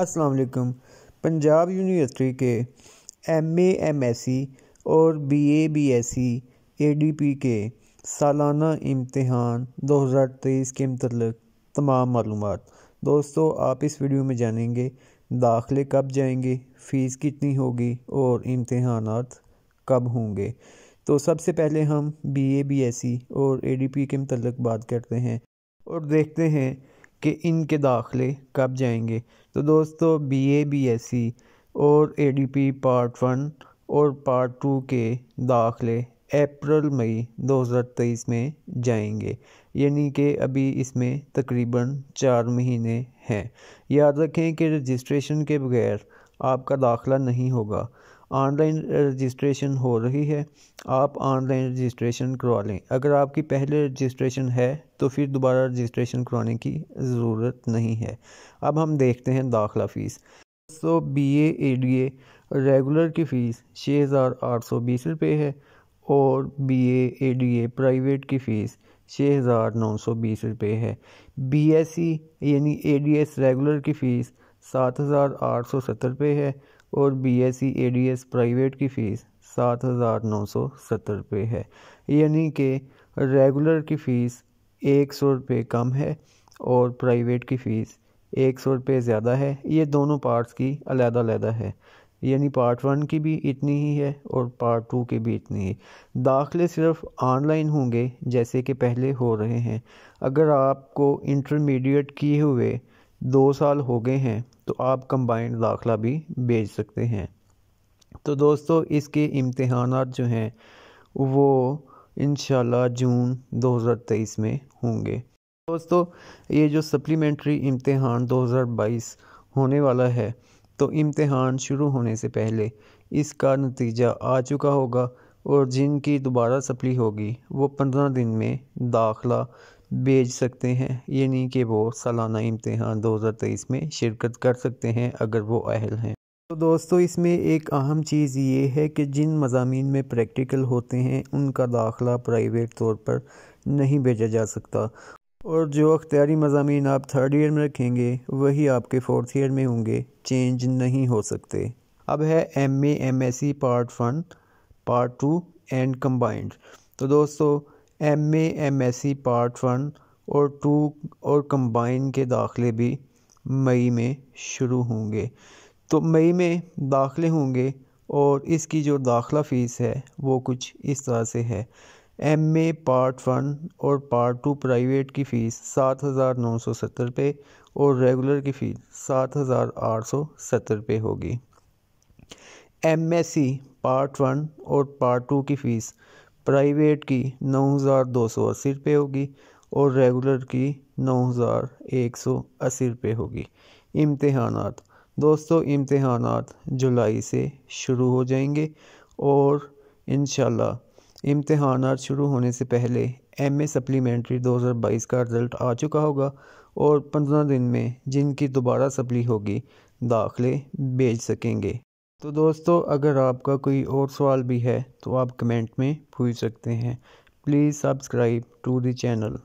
अस्सलाम वालेकुम। पंजाब यूनिवर्सिटी के MA MSc और BA BSc ADP के सालाना इम्तहान 2023 के मतलब तमाम मालूमात। दोस्तों, आप इस वीडियो में जानेंगे दाखिले कब जाएंगे, फ़ीस कितनी होगी और इम्तहानात कब होंगे। तो सबसे पहले हम BA BSc और ADP के मतलब बात करते हैं और देखते हैं कि इनके दाखिले कब जाएंगे। तो दोस्तों, BA BSc और ADP पार्ट 1 और पार्ट 2 के दाखिले अप्रैल-मई 2023 में जाएंगे, यानी कि अभी इसमें तकरीबन 4 महीने हैं। याद रखें कि रजिस्ट्रेशन के बगैर आपका दाखिला नहीं होगा। ऑनलाइन रजिस्ट्रेशन हो रही है, आप ऑनलाइन रजिस्ट्रेशन करवा लें। अगर आपकी पहले रजिस्ट्रेशन है तो फिर दोबारा रजिस्ट्रेशन करवाने की ज़रूरत नहीं है। अब हम देखते हैं दाखिला फ़ीस। दोस्तों, BA ADA रेगुलर की फ़ीस 6,820 रुपये है और BA ADA प्राइवेट की फ़ीस 6,920 रुपये है। BSc यानी ADS रेगुलर की फ़ीस 7,870 रुपये है और BSc ADS प्राइवेट की फ़ीस 7,970 रुपये है, यानी कि रेगुलर की फ़ीस 100 रुपये कम है और प्राइवेट की फ़ीस 100 रुपये ज़्यादा है। ये दोनों पार्ट्स की अलग-अलग है, यानी पार्ट 1 की भी इतनी ही है और पार्ट 2 की भी इतनी ही। दाखिले सिर्फ ऑनलाइन होंगे जैसे कि पहले हो रहे हैं। अगर आपको इंटरमीडिएट किए हुए 2 साल हो गए हैं तो आप कंबाइंड दाखिला भी भेज सकते हैं। तो दोस्तों, इसके इम्तहानात जो हैं वो इंशाल्लाह जून 2023 में होंगे। दोस्तों, ये जो सप्लीमेंट्री इम्तहान 2022 होने वाला है, तो इम्तहान शुरू होने से पहले इसका नतीजा आ चुका होगा और जिनकी दोबारा सप्ली होगी वो 15 दिन में दाखिला भेज सकते हैं, यानी कि वो सालाना इम्तहान 2023 में शिरकत कर सकते हैं अगर वो अहल हैं। तो दोस्तों, इसमें एक अहम चीज़ ये है कि जिन मज़ामीन में प्रैक्टिकल होते हैं उनका दाखिला प्राइवेट तौर पर नहीं भेजा जा सकता और जो अख्तियारी मज़ामीन आप 3rd ईयर में रखेंगे वही आपके 4th ईयर में होंगे, चेंज नहीं हो सकते। अब है MA MSc part 1, part 2 and combined. तो दोस्तों, MA MSc पार्ट 1 और 2 और कंबाइन के दाखिले भी मई में शुरू होंगे। तो मई में दाखिले होंगे और इसकी जो दाखिला फ़ीस है वो कुछ इस तरह से है। MA पार्ट 1 और पार्ट 2 प्राइवेट की फ़ीस 7,970 रुपये और रेगुलर की फ़ीस 7,870 रुपये होगी। MSc पार्ट 1 और पार्ट 2 की फ़ीस प्राइवेट की 9,280 रुपये होगी और रेगुलर की 9,180 रुपये होगी। इम्तहानात दोस्तों, इम्तहानात जुलाई से शुरू हो जाएंगे और इंशाल्लाह इम्तहानात शुरू होने से पहले MA सप्लीमेंट्री 2022 का रिज़ल्ट आ चुका होगा और 15 दिन में जिनकी दोबारा सप्ली होगी दाखिले भेज सकेंगे। तो दोस्तों, अगर आपका कोई और सवाल भी है तो आप कमेंट में पूछ सकते हैं। Please subscribe to the channel.